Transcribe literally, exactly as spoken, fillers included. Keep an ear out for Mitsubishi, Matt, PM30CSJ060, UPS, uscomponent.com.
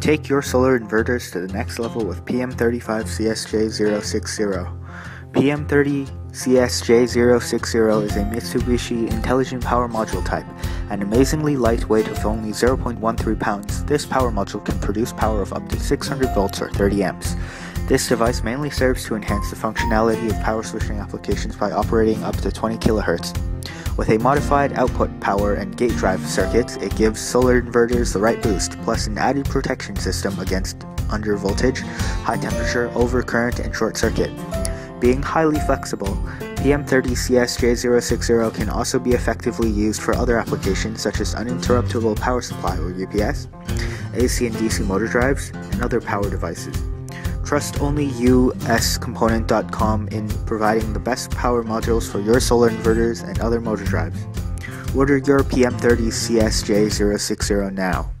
Take your solar inverters to the next level with P M thirty-five C S J zero six zero. P M thirty C S J zero six zero is a Mitsubishi Intelligent Power Module type. An amazingly lightweight with only zero point one three pounds, this power module can produce power of up to six hundred volts or thirty amps. This device mainly serves to enhance the functionality of power switching applications by operating up to twenty kilohertz. With a modified output power and gate drive circuits, it gives solar inverters the right boost, plus an added protection system against undervoltage, high temperature, overcurrent, and short circuit. Being highly flexible, P M thirty C S J zero six zero can also be effectively used for other applications such as uninterruptible power supply or U P S, A C and D C motor drives, and other power devices. Trust only U S component dot com in providing the best power modules for your solar inverters and other motor drives. Order your P M thirty C S J zero six zero now.